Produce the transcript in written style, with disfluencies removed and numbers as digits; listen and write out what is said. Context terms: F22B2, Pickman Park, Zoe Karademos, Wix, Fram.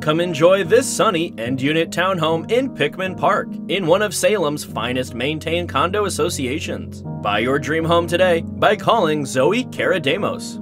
Come enjoy this sunny end-unit townhome in Pickman Park, in one of Salem's finest maintained condo associations. Buy your dream home today by calling Zoe Karademos.